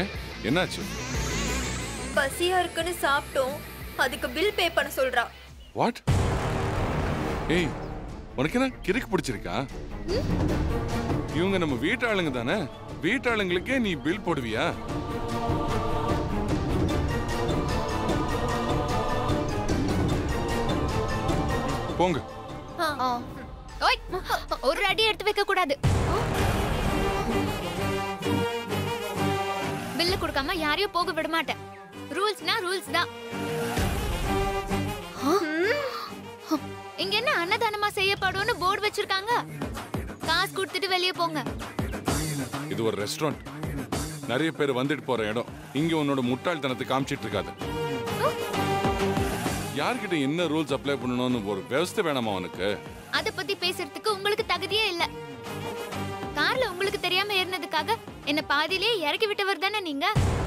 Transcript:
ஏன் என்னாச்சு? பசியா இருக்குன்னு சாப்பிட்டோம், அதுக்கு பில் பே பண்ண சொல்றா. வாட்? ஏய், உனக்கு என்ன கிறுக்கு பிடிச்சிருக்கா? இவங்க நம்ம வீட்டாளுங்க தானே, வீட்டாளுங்களுக்கே நீ பில் போடுவியா? போங்க. ஓய், ஒரு அடி எடுத்து வைக்க கூடாது. பில் கொடுக்காம யாரையும் போக விட மாட்டேன். ரூல்ஸ்னா ரூல்ஸ் தான். இங்க என்ன அன்னதானமா செய்யப்படும்னு போர்டு வச்சிருக்காங்க. காசு கொடுத்துட்டு வெளியே போங்க. இது ஒரு ரெஸ்டாரண்ட், நிறைய பேர் வந்துட்டு போற இடம். இங்க உன்னோட முட்டாள்தனத்தை காமிச்சிட்டு இருக்காது. யார்கிட்ட என்ன ரூல்ஸ் அப்ளை பண்ணணும்னு ஒரு வியவஸ்தை வேணாமா உனக்கு? அத பத்தி பேசுறதுக்கு உங்களுக்கு தகுதியே இல்ல. கார்ல உங்களுக்கு தெரியாம ஏறினதுக்காக என்ன பாதியிலே இறக்கி விட்டவர் தானே நீங்க.